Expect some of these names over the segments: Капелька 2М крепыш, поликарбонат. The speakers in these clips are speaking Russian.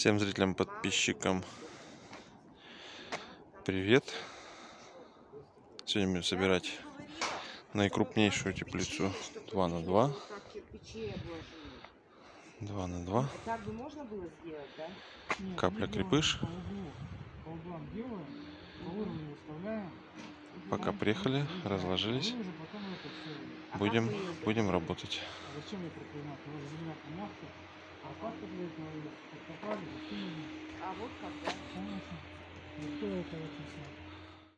Всем зрителям, подписчикам привет. Сегодня будем собирать наикрупнейшую теплицу 2 на 2. 2 на 2. Капля крепыш. Пока приехали, разложились. Будем работать.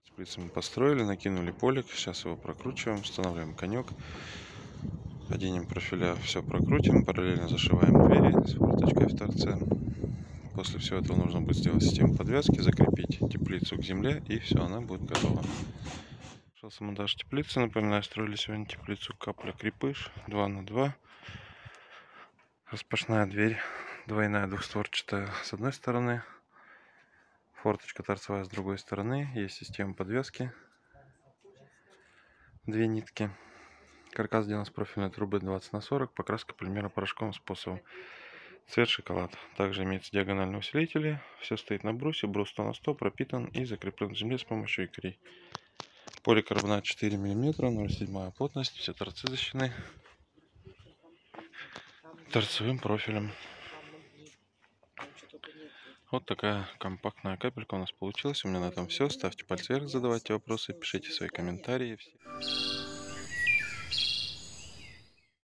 Теплицу мы построили, накинули полик, сейчас его прокручиваем, устанавливаем конек, оденем профиля, все прокрутим, параллельно зашиваем двери с форточкой в торце. После всего этого нужно будет сделать систему подвязки, закрепить теплицу к земле, и все, она будет готова. Начался монтаж теплицы. Напоминаю, строили сегодня теплицу капля крепыш 2 на 2. Распашная дверь, двойная двухстворчатая с одной стороны, форточка торцевая с другой стороны, есть система подвязки, две нитки. Каркас сделан с профильной трубы 20 на 40, покраска полимера порошковым способом, цвет шоколад. Также имеются диагональные усилители, все стоит на брусе, брус 100 на 100, пропитан и закреплен в земле с помощью икрей. Поликарбонат 4 мм, 0,7 плотность, все торцы защищены торцевым профилем. Вот такая компактная капелька у нас получилась. У меня на этом все. Ставьте пальцы вверх, задавайте вопросы, пишите свои комментарии.